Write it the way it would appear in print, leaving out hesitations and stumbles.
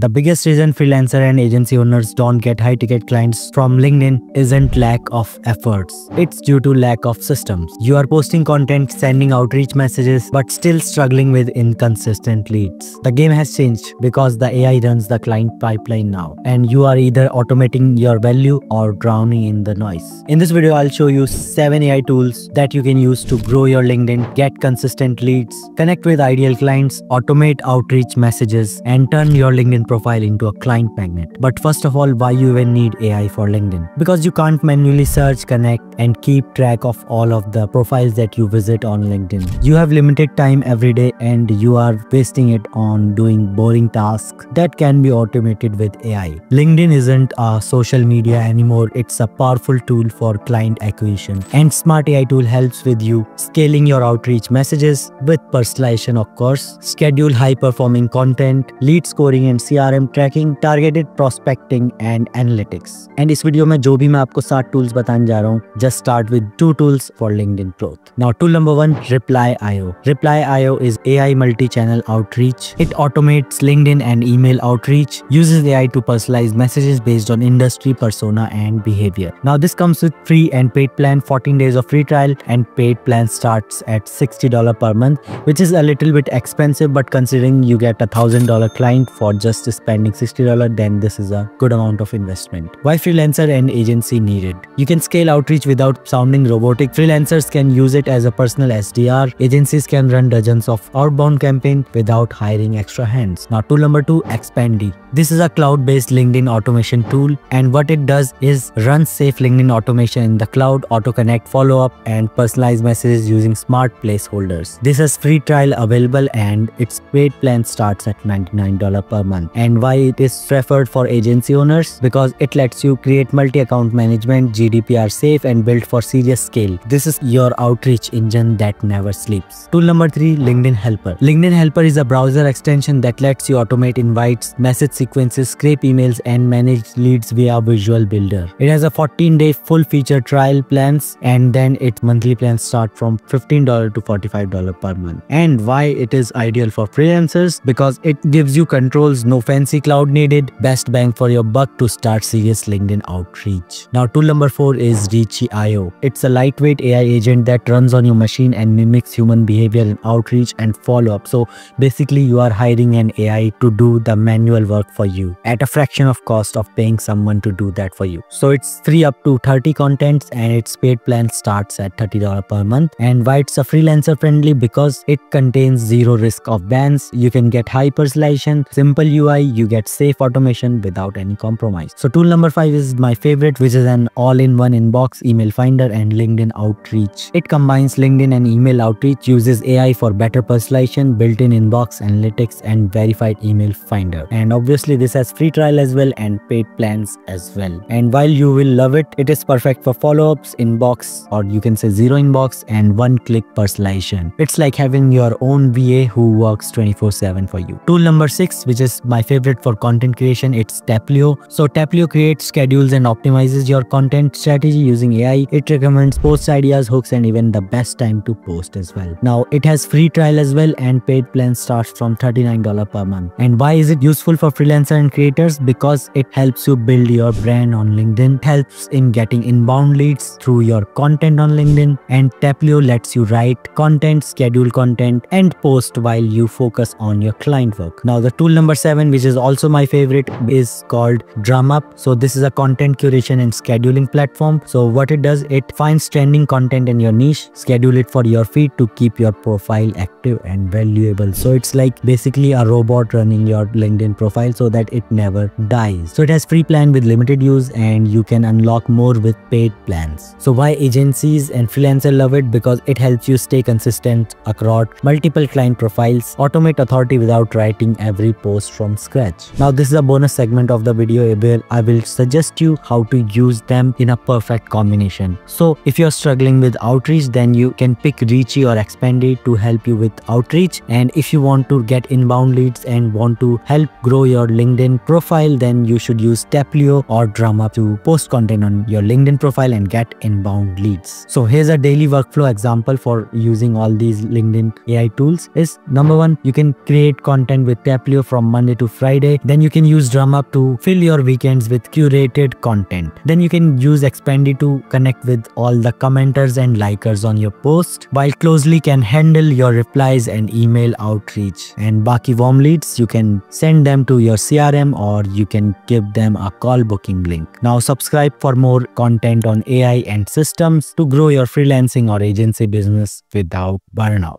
The biggest reason freelancer and agency owners don't get high-ticket clients from LinkedIn isn't lack of efforts. It's due to lack of systems. You are posting content, sending outreach messages, but still struggling with inconsistent leads. The game has changed because the AI runs the client pipeline now, and you are either automating your value or drowning in the noise. In this video, I'll show you 7 AI tools that you can use to grow your LinkedIn, get consistent leads, connect with ideal clients, automate outreach messages, and turn your LinkedIn profile into a client magnet. But first of all, why you even need AI for LinkedIn? Because you can't manually search, connect, and keep track of all of the profiles that you visit on LinkedIn. You have limited time every day and you are wasting it on doing boring tasks that can be automated with AI. LinkedIn isn't a social media anymore. It's a powerful tool for client acquisition, and Smart AI tool helps with you scaling your outreach messages with personalization, of course, schedule high-performing content, lead scoring and CRM tracking, targeted prospecting and analytics. And इस video में जो भी मैं आपको 7 tools बताने जा रहा हूँ, just start with 2 tools for LinkedIn growth. Now, tool number 1, Reply.io. Reply.io is AI multi-channel outreach. It automates LinkedIn and email outreach, uses AI to personalize messages based on industry, persona and behavior. Now, this comes with free and paid plan, 14 days of free trial, and paid plan starts at $60 per month, which is a little bit expensive, but considering you get a $1,000 client for just spending $60, then this is a good amount of investment. Why freelancer and agency needed? You can scale outreach without sounding robotic. Freelancers can use it as a personal SDR. Agencies can run dozens of outbound campaigns without hiring extra hands. Now, tool number 2, Expandy. This is a cloud-based LinkedIn automation tool, and what it does is run safe LinkedIn automation in the cloud, auto-connect, follow-up, and personalize messages using smart placeholders. This has free trial available, and its paid plan starts at $99 per month. And why it is preferred for agency owners? Because it lets you create multi-account management, GDPR safe, and built for serious scale. This is your outreach engine that never sleeps. Tool number 3, LinkedIn Helper. LinkedIn Helper is a browser extension that lets you automate invites, message sequences, scrape emails, and manage leads via Visual Builder. It has a 14-day full-feature trial plans, and then its monthly plans start from $15 to $45 per month. And why it is ideal for freelancers? Because it gives you controls, no fancy cloud needed, best bang for your buck to start serious LinkedIn outreach. Now, tool number 4 is Reachy.io. It's a lightweight AI agent that runs on your machine and mimics human behavior in outreach and follow-up. So basically, you are hiring an AI to do the manual work for you at a fraction of cost of paying someone to do that for you. So it's free up to 30 contents, and its paid plan starts at $30 per month. And why it's a freelancer friendly? Because it contains zero risk of bans. You can get high personalization, simple UI, you get safe automation without any compromise. So tool number 5 is my favorite, which is an all-in-one inbox, email finder, and LinkedIn outreach. It combines LinkedIn and email outreach, uses AI for better personalization, built-in inbox analytics, and verified email finder. And obviously, this has free trial as well and paid plans as well. And while you will love it, it is perfect for follow-ups, inbox, or you can say zero inbox, and one-click personalization. It's like having your own VA who works 24/7 for you. Tool number 6, which is my favorite for content creation, it's Taplio. So Taplio creates, schedules, and optimizes your content strategy using AI. It recommends post ideas, hooks, and even the best time to post as well. Now, it has free trial as well, and paid plan starts from $39 per month. And why is it useful for freelancer and creators? Because it helps you build your brand on LinkedIn, it helps in getting inbound leads through your content on LinkedIn, and Taplio lets you write content, schedule content, and post while you focus on your client work. Now, the tool number 7, which is also my favorite, is called DrumUp. So this is a content curation and scheduling platform. So what it does, it finds trending content in your niche, schedule it for your feed to keep your profile active and valuable. So it's like basically a robot running your LinkedIn profile so that it never dies. So it has free plan with limited use, and you can unlock more with paid plans. So why agencies and freelancers love it? Because it helps you stay consistent across multiple client profiles, automate authority without writing every post from scratch. Now, this is a bonus segment of the video where I will suggest you how to use them in a perfect combination. So if you're struggling with outreach, then you can pick Reachy or Expandy to help you with outreach. And if you want to get inbound leads and want to help grow your LinkedIn profile, then you should use Taplio or DrumUp to post content on your LinkedIn profile and get inbound leads. So here's a daily workflow example for using all these LinkedIn AI tools is number 1, you can create content with Taplio from Monday to Friday. Then you can use DrumUp to fill your weekends with curated content. Then you can use Expandy to connect with all the commenters and likers on your post, while Closely can handle your replies and email outreach. And baki warm leads, you can send them to your CRM or you can give them a call booking link. Now subscribe for more content on AI and systems to grow your freelancing or agency business without burnout.